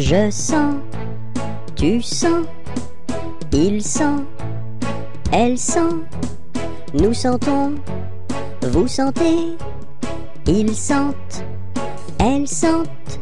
Je sens, tu sens, il sent, elle sent, nous sentons, vous sentez, ils sentent, elles sentent,